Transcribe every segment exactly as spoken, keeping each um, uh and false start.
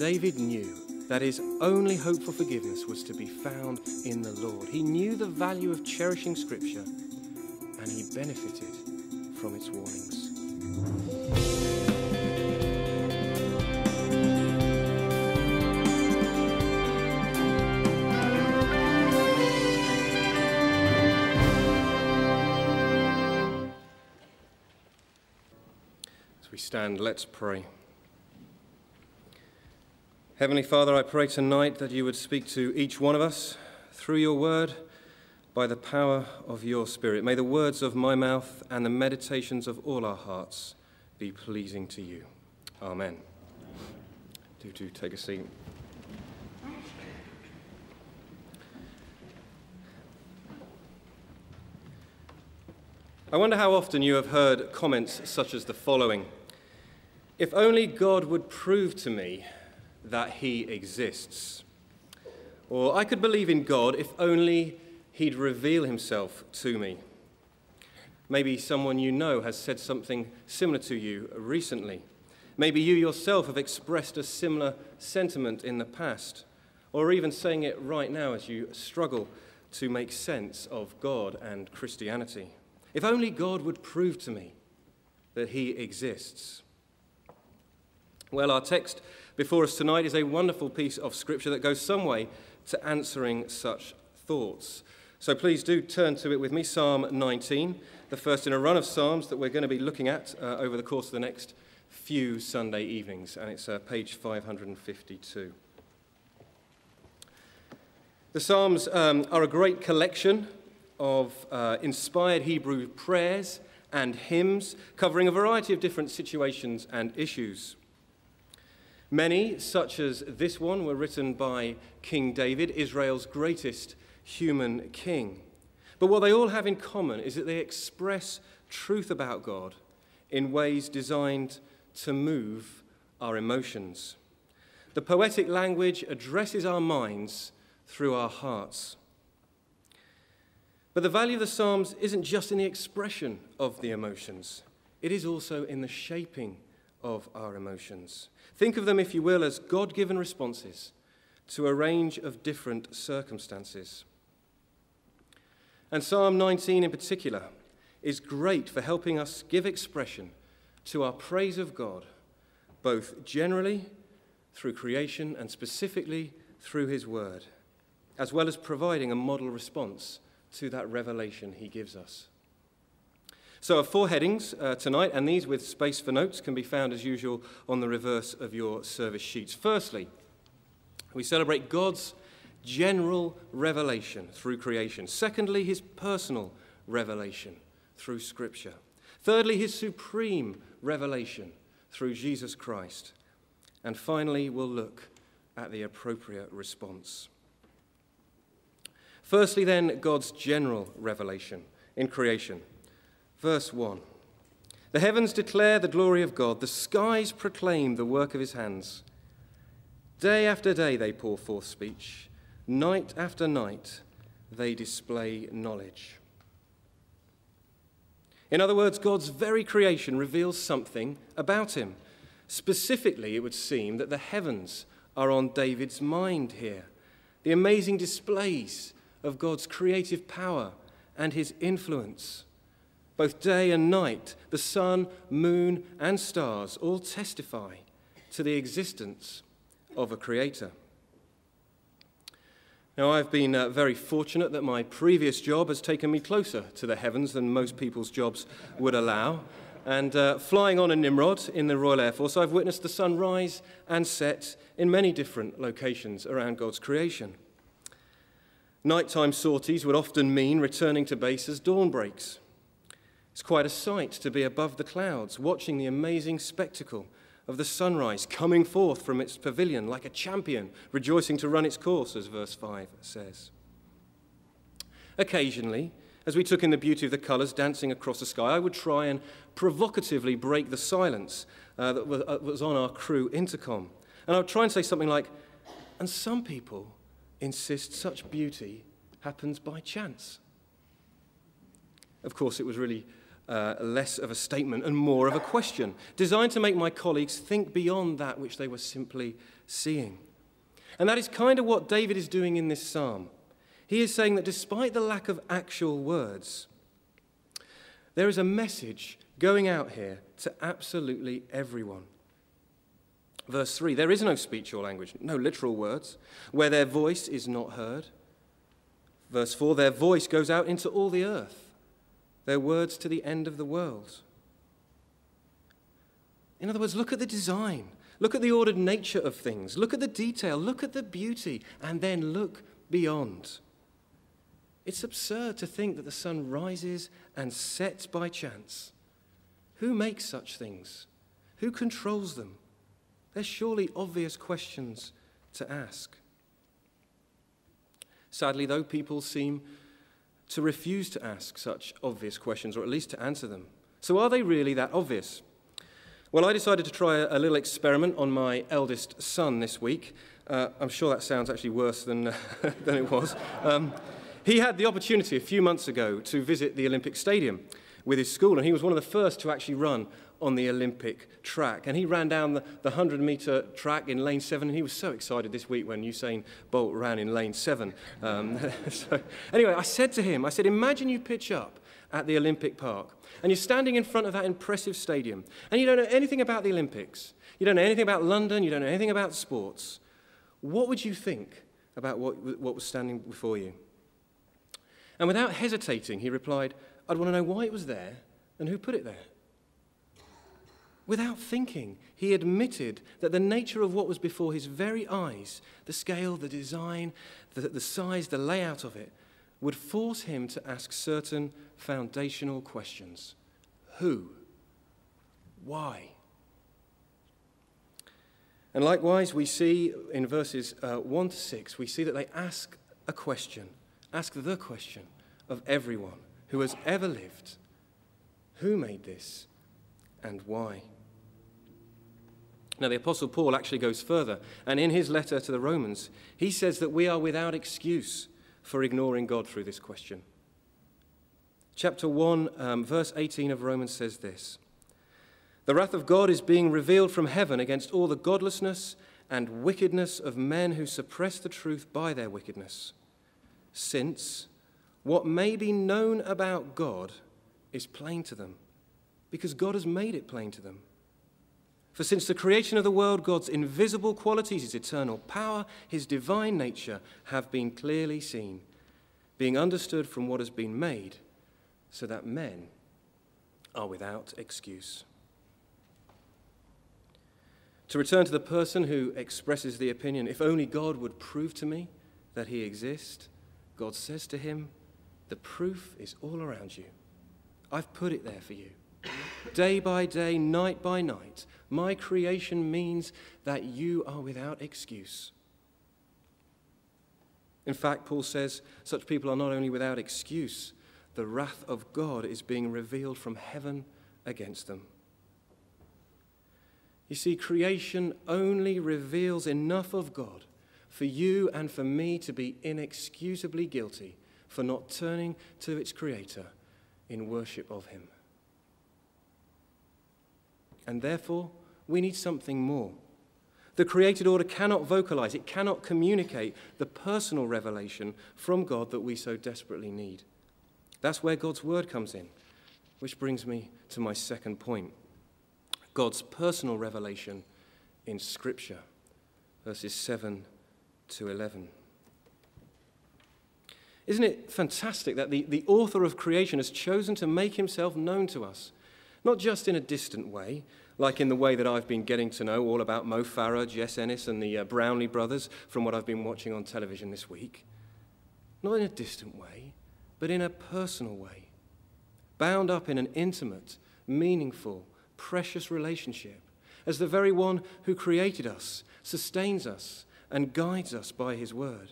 David knew that his only hope for forgiveness was to be found in the Lord. He knew the value of cherishing Scripture, and he benefited from its warnings. As we stand, let's pray. Heavenly Father, I pray tonight that you would speak to each one of us through your word by the power of your Spirit. May the words of my mouth and the meditations of all our hearts be pleasing to you. Amen. Do, do take a seat. I wonder how often you have heard comments such as the following. If only God would prove to me that he exists. Or I could believe in God if only he'd reveal himself to me. Maybe someone you know has said something similar to you recently. Maybe you yourself have expressed a similar sentiment in the past, or even saying it right now as you struggle to make sense of God and Christianity. If only God would prove to me that he exists. Well, our text before us tonight is a wonderful piece of Scripture that goes some way to answering such thoughts. So please do turn to it with me, Psalm nineteen, the first in a run of Psalms that we're going to be looking at uh, over the course of the next few Sunday evenings, and it's uh, page five hundred fifty-two. The Psalms um, are a great collection of uh, inspired Hebrew prayers and hymns covering a variety of different situations and issues. Many, such as this one, were written by King David, Israel's greatest human king. But what they all have in common is that they express truth about God in ways designed to move our emotions. The poetic language addresses our minds through our hearts. But the value of the Psalms isn't just in the expression of the emotions. It is also in the shaping of our emotions. Think of them, if you will, as God-given responses to a range of different circumstances. And Psalm nineteen in particular is great for helping us give expression to our praise of God, both generally through creation and specifically through his word, as well as providing a model response to that revelation he gives us. So our four headings uh, tonight, and these with space for notes can be found as usual on the reverse of your service sheets. Firstly, we celebrate God's general revelation through creation. Secondly, his personal revelation through Scripture. Thirdly, his supreme revelation through Jesus Christ. And finally, we'll look at the appropriate response. Firstly then, God's general revelation in creation. Verse one, the heavens declare the glory of God, the skies proclaim the work of his hands. Day after day they pour forth speech, night after night they display knowledge. In other words, God's very creation reveals something about him. Specifically, it would seem that the heavens are on David's mind here. The amazing displays of God's creative power and his influence. Both day and night, the sun, moon, and stars all testify to the existence of a creator. Now, I've been uh, very fortunate that my previous job has taken me closer to the heavens than most people's jobs would allow. And uh, flying on a Nimrod in the Royal Air Force, I've witnessed the sun rise and set in many different locations around God's creation. Nighttime sorties would often mean returning to base as dawn breaks. It's quite a sight to be above the clouds, watching the amazing spectacle of the sunrise coming forth from its pavilion like a champion, rejoicing to run its course, as verse five says. Occasionally, as we took in the beauty of the colours dancing across the sky, I would try and provocatively break the silence uh, that was, uh, was on our crew intercom. And I would try and say something like, and some people insist such beauty happens by chance. Of course, it was really uh, less of a statement and more of a question, designed to make my colleagues think beyond that which they were simply seeing. And that is kind of what David is doing in this psalm. He is saying that despite the lack of actual words, there is a message going out here to absolutely everyone. Verse three, there is no speech or language, no literal words, where their voice is not heard. Verse four, their voice goes out into all the earth, their words to the end of the world. In other words, look at the design. Look at the ordered nature of things. Look at the detail. Look at the beauty. And then look beyond. It's absurd to think that the sun rises and sets by chance. Who makes such things? Who controls them? There's surely obvious questions to ask. Sadly, though, people seem to refuse to ask such obvious questions, or at least to answer them. So are they really that obvious? Well, I decided to try a little experiment on my eldest son this week. Uh, I'm sure that sounds actually worse than, uh, than it was. Um, he had the opportunity a few months ago to visit the Olympic Stadium with his school, and he was one of the first to actually run on the Olympic track. And he ran down the hundred-meter track in lane seven, and he was so excited this week when Usain Bolt ran in lane seven. Um, so, anyway, I said to him, I said, imagine you pitch up at the Olympic Park, and you're standing in front of that impressive stadium, and you don't know anything about the Olympics. You don't know anything about London. You don't know anything about sports. What would you think about what, what was standing before you? And without hesitating, he replied, I'd want to know why it was there and who put it there. Without thinking, he admitted that the nature of what was before his very eyes, the scale, the design, the, the size, the layout of it, would force him to ask certain foundational questions. Who? Why? And likewise, we see in verses uh, one to six, we see that they ask a question, ask the question of everyone who has ever lived. Who made this and why? Now, the Apostle Paul actually goes further, and in his letter to the Romans, he says that we are without excuse for ignoring God through this question. Chapter one, um, verse eighteen of Romans says this, "The wrath of God is being revealed from heaven against all the godlessness and wickedness of men who suppress the truth by their wickedness, since what may be known about God is plain to them, because God has made it plain to them. For since the creation of the world, God's invisible qualities, his eternal power, his divine nature, have been clearly seen, being understood from what has been made, so that men are without excuse." To return to the person who expresses the opinion, if only God would prove to me that he exists, God says to him, the proof is all around you. I've put it there for you. Day by day, night by night, my creation means that you are without excuse. In fact, Paul says, such people are not only without excuse, the wrath of God is being revealed from heaven against them. You see, creation only reveals enough of God for you and for me to be inexcusably guilty for not turning to its creator in worship of him. And therefore, we need something more. The created order cannot vocalize, it cannot communicate the personal revelation from God that we so desperately need. That's where God's word comes in, which brings me to my second point, God's personal revelation in Scripture, verses seven to eleven. Isn't it fantastic that the, the author of creation has chosen to make himself known to us? Not just in a distant way, like in the way that I've been getting to know all about Mo Farah, Jess Ennis, and the uh, Brownlee brothers from what I've been watching on television this week. Not in a distant way, but in a personal way, bound up in an intimate, meaningful, precious relationship, as the very one who created us, sustains us, and guides us by his word.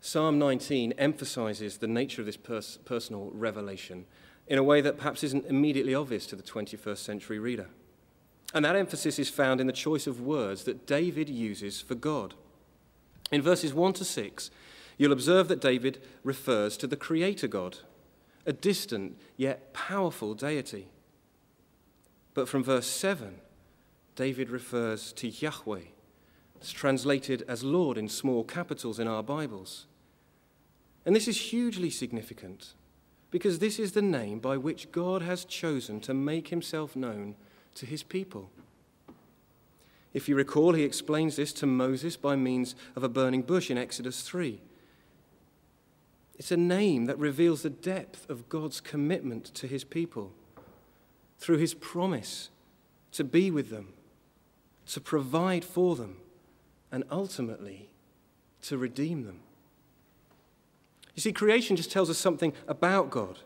Psalm nineteen emphasizes the nature of this pers- personal revelation in a way that perhaps isn't immediately obvious to the twenty-first century reader. And that emphasis is found in the choice of words that David uses for God. In verses one to six, you'll observe that David refers to the Creator God, a distant yet powerful deity. But from verse seven, David refers to Yahweh. It's translated as Lord in small capitals in our Bibles. And this is hugely significant because this is the name by which God has chosen to make himself known to his people. If you recall, he explains this to Moses by means of a burning bush in Exodus three. It's a name that reveals the depth of God's commitment to his people through his promise to be with them, to provide for them, and ultimately to redeem them. You see, creation just tells us something about God.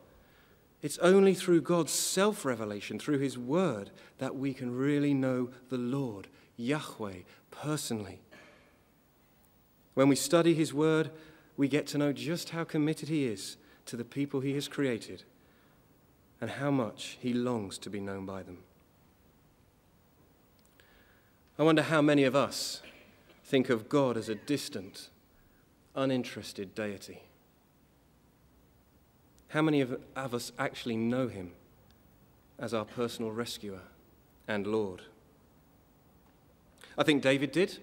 It's only through God's self-revelation, through his word, that we can really know the Lord, Yahweh, personally. When we study his word, we get to know just how committed he is to the people he has created and how much he longs to be known by them. I wonder how many of us think of God as a distant, uninterested deity. How many of us actually know him as our personal rescuer and Lord? I think David did.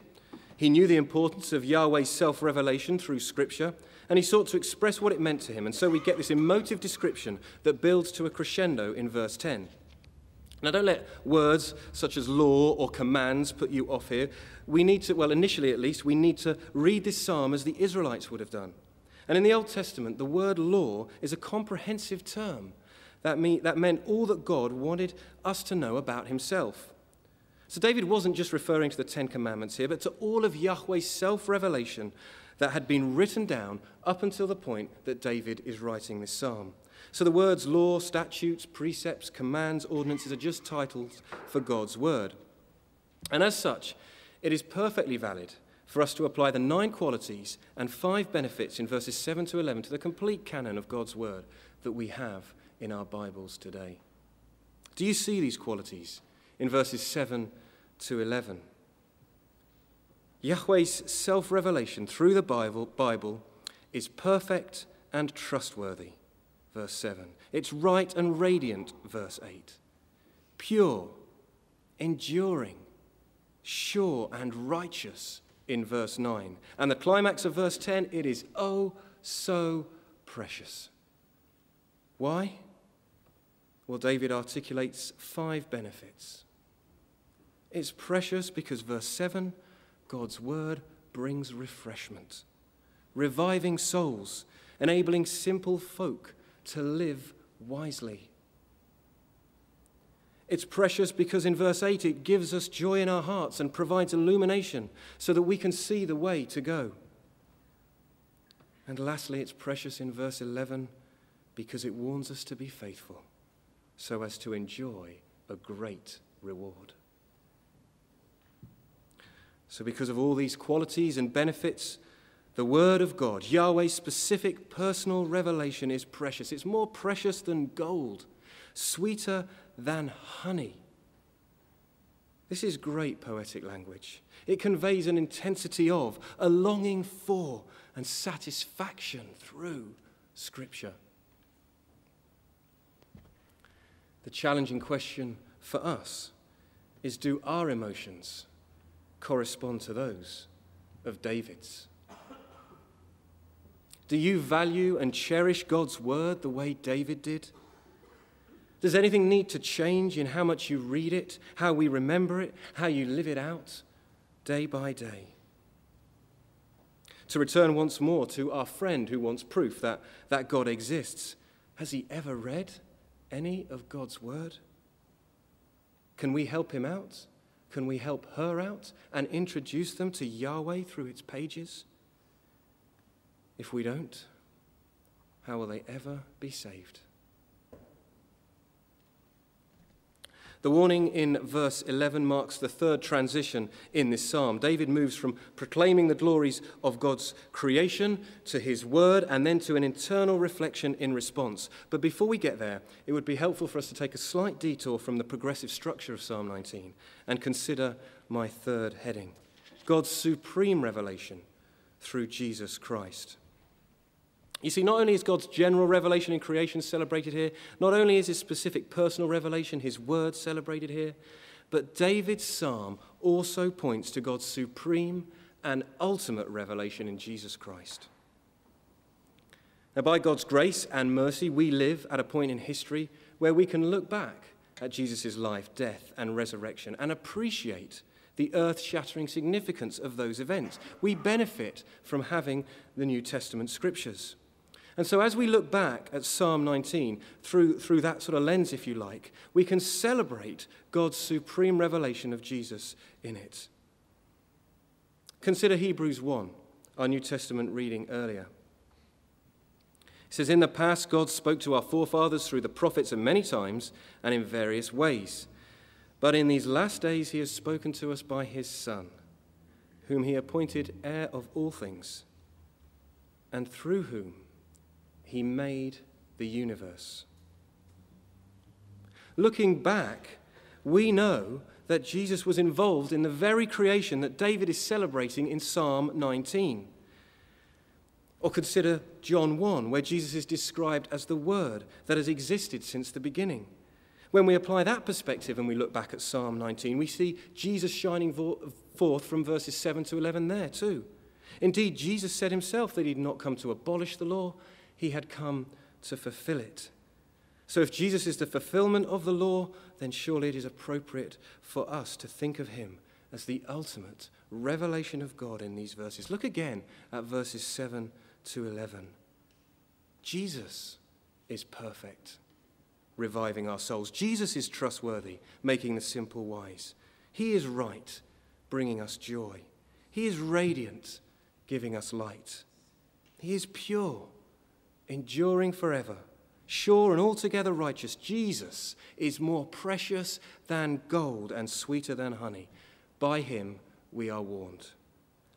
He knew the importance of Yahweh's self-revelation through Scripture, and he sought to express what it meant to him. And so we get this emotive description that builds to a crescendo in verse ten. Now, don't let words such as law or commands put you off here. We need to, well, initially at least, we need to read this psalm as the Israelites would have done. And in the Old Testament, the word law is a comprehensive term that, mean, that meant all that God wanted us to know about himself. So David wasn't just referring to the Ten Commandments here, but to all of Yahweh's self-revelation that had been written down up until the point that David is writing this psalm. So the words law, statutes, precepts, commands, ordinances are just titles for God's word. And as such, it is perfectly valid for us to apply the nine qualities and five benefits in verses seven to eleven to the complete canon of God's word that we have in our Bibles today. Do you see these qualities in verses seven to eleven? Yahweh's self-revelation through the Bible, Bible is perfect and trustworthy, verse seven. It's right and radiant, verse eight. Pure, enduring, sure and righteous, in verse nine. And the climax of verse ten, it is oh so precious. Why? Well, David articulates five benefits. It's precious because verse seven, God's word brings refreshment, reviving souls, enabling simple folk to live wisely. It's precious because in verse eight it gives us joy in our hearts and provides illumination so that we can see the way to go. And lastly, it's precious in verse eleven because it warns us to be faithful so as to enjoy a great reward. So because of all these qualities and benefits, the word of God, Yahweh's specific personal revelation, is precious. It's more precious than gold, sweeter than honey. This is great poetic language. It conveys an intensity of, a longing for, and satisfaction through Scripture. The challenging question for us is, do our emotions correspond to those of David's? Do you value and cherish God's word the way David did? Does anything need to change in how much you read it, how we remember it, how you live it out day by day? To return once more to our friend who wants proof that, that God exists, has he ever read any of God's word? Can we help him out? Can we help her out and introduce them to Yahweh through its pages? If we don't, how will they ever be saved? The warning in verse eleven marks the third transition in this psalm. David moves from proclaiming the glories of God's creation to his word and then to an internal reflection in response. But before we get there, it would be helpful for us to take a slight detour from the progressive structure of Psalm nineteen and consider my third heading, God's supreme revelation through Jesus Christ. You see, not only is God's general revelation in creation celebrated here, not only is his specific personal revelation, his word, celebrated here, but David's psalm also points to God's supreme and ultimate revelation in Jesus Christ. Now, by God's grace and mercy, we live at a point in history where we can look back at Jesus' life, death, and resurrection and appreciate the earth-shattering significance of those events. We benefit from having the New Testament scriptures. And so as we look back at Psalm nineteen, through, through that sort of lens, if you like, we can celebrate God's supreme revelation of Jesus in it. Consider Hebrews one, our New Testament reading earlier. It says, "In the past, God spoke to our forefathers through the prophets and many times and in various ways. But in these last days he has spoken to us by his Son, whom he appointed heir of all things, and through whom he made the universe." Looking back, we know that Jesus was involved in the very creation that David is celebrating in Psalm nineteen. Or consider John one, where Jesus is described as the Word that has existed since the beginning. When we apply that perspective and we look back at Psalm nineteen, we see Jesus shining forth from verses seven to eleven there too. Indeed, Jesus said himself that he did not come to abolish the law, he had come to fulfill it. So if Jesus is the fulfillment of the law, then surely it is appropriate for us to think of him as the ultimate revelation of God in these verses. Look again at verses seven to eleven. Jesus is perfect, reviving our souls. Jesus is trustworthy, making the simple wise. He is right, bringing us joy. He is radiant, giving us light. He is pure, enduring forever, sure and altogether righteous. Jesus is more precious than gold and sweeter than honey. By him we are warned,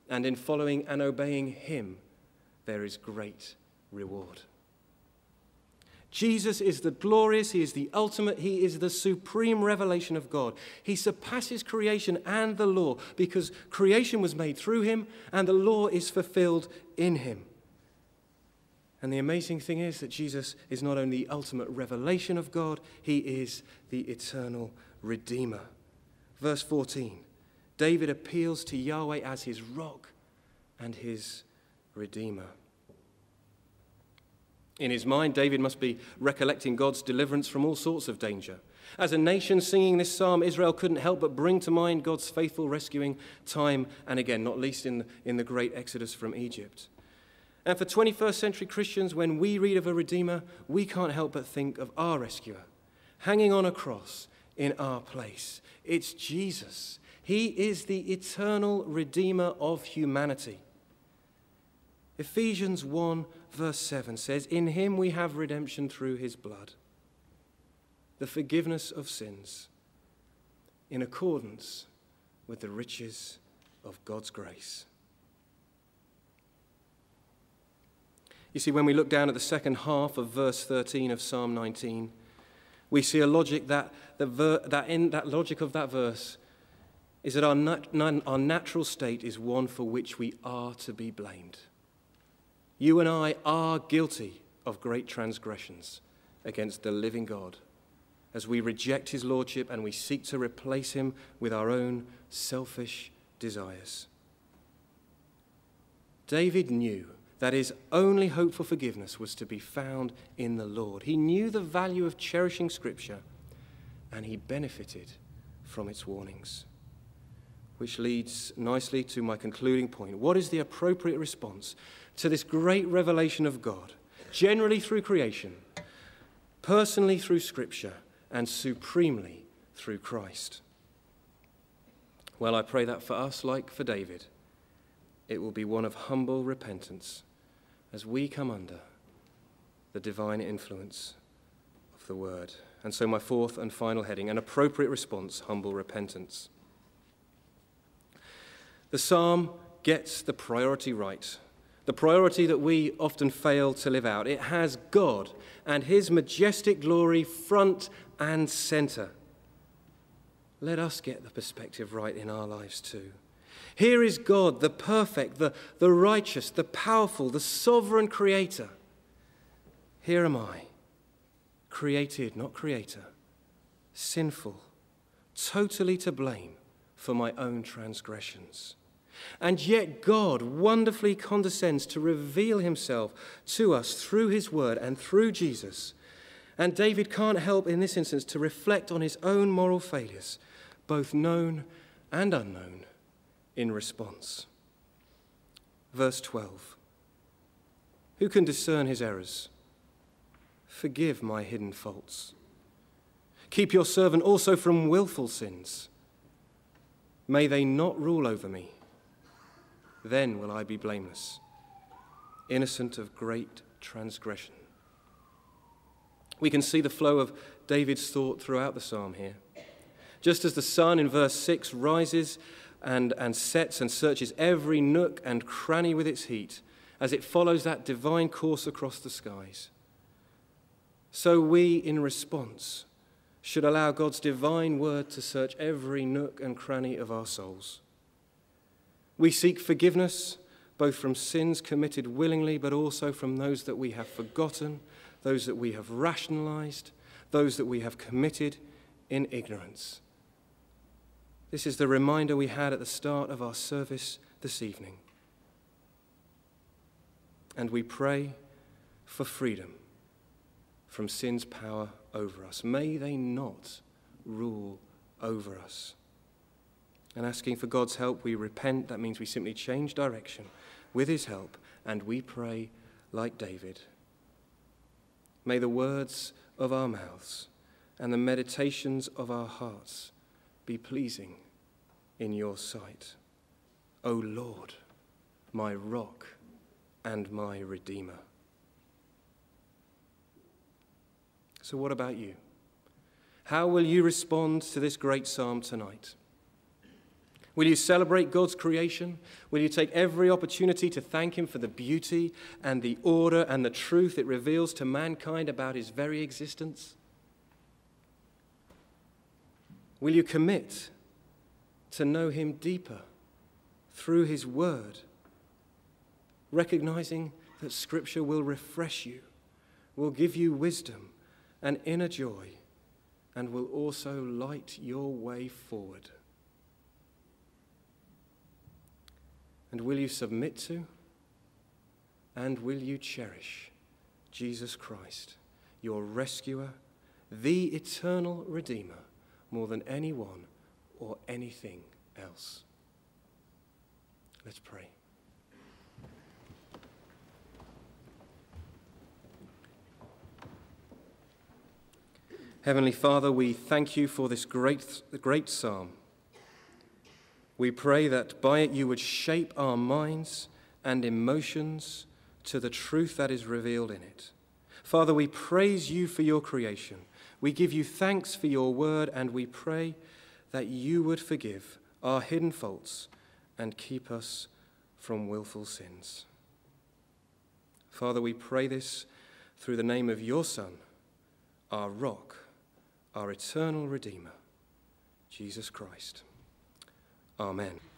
and in following and obeying him there is great reward. Jesus is the glorious, he is the ultimate, he is the supreme revelation of God. He surpasses creation and the law because creation was made through him and the law is fulfilled in him. And the amazing thing is that Jesus is not only the ultimate revelation of God, he is the eternal Redeemer. Verse fourteen, David appeals to Yahweh as his rock and his Redeemer. In his mind, David must be recollecting God's deliverance from all sorts of danger. As a nation singing this psalm, Israel couldn't help but bring to mind God's faithful rescuing time and again, not least in the, in the great Exodus from Egypt. And for twenty-first century Christians, when we read of a Redeemer, we can't help but think of our rescuer, hanging on a cross in our place. It's Jesus. He is the eternal Redeemer of humanity. Ephesians one verse seven says, "In him we have redemption through his blood, the forgiveness of sins, in accordance with the riches of God's grace." You see, when we look down at the second half of verse thirteen of Psalm nineteen, we see a logic that, the ver that in that logic of that verse is that our, nat our natural state is one for which we are to be blamed. You and I are guilty of great transgressions against the living God as we reject his lordship and we seek to replace him with our own selfish desires. David knew that his only hope for forgiveness was to be found in the Lord. He knew the value of cherishing Scripture and he benefited from its warnings. Which leads nicely to my concluding point. What is the appropriate response to this great revelation of God, generally through creation, personally through Scripture, and supremely through Christ? Well, I pray that for us, like for David, it will be one of humble repentance as we come under the divine influence of the Word. And so my fourth and final heading, an appropriate response, humble repentance. The psalm gets the priority right, the priority that we often fail to live out. It has God and his majestic glory front and center. Let us get the perspective right in our lives too. Here is God, the perfect, the, the righteous, the powerful, the sovereign creator, Here am I, created, not creator, sinful, totally to blame for my own transgressions. And yet God wonderfully condescends to reveal himself to us through his word and through Jesus. And David can't help in this instance to reflect on his own moral failures, both known and unknown, in response. Verse twelve. Who can discern his errors? Forgive my hidden faults. Keep your servant also from willful sins. May they not rule over me. Then will I be blameless, innocent of great transgression. We can see the flow of David's thought throughout the psalm here. Just as the sun in verse six rises and, and sets and searches every nook and cranny with its heat, as it follows that divine course across the skies, so we, in response, should allow God's divine word to search every nook and cranny of our souls. We seek forgiveness, both from sins committed willingly, but also from those that we have forgotten, those that we have rationalized, those that we have committed in ignorance. This is the reminder we had at the start of our service this evening. And we pray for freedom from sin's power over us. May they not rule over us. And asking for God's help, we repent. That means we simply change direction with his help, and we pray like David. May the words of our mouths and the meditations of our hearts be pleasing in your sight, O Lord, my rock and my redeemer. So what about you? How will you respond to this great psalm tonight? Will you celebrate God's creation? Will you take every opportunity to thank him for the beauty and the order and the truth it reveals to mankind about his very existence? Will you commit to know him deeper through his word, recognizing that Scripture will refresh you, will give you wisdom and inner joy, and will also light your way forward? And will you submit to, and will you cherish Jesus Christ, your rescuer, the eternal Redeemer, more than anyone or anything else? Let's pray. Heavenly Father, we thank you for this great, great psalm. We pray that by it you would shape our minds and emotions to the truth that is revealed in it. Father, we praise you for your creation. We give you thanks for your word, and we pray that you would forgive our hidden faults and keep us from willful sins. Father, we pray this through the name of your Son, our rock, our eternal Redeemer, Jesus Christ. Amen.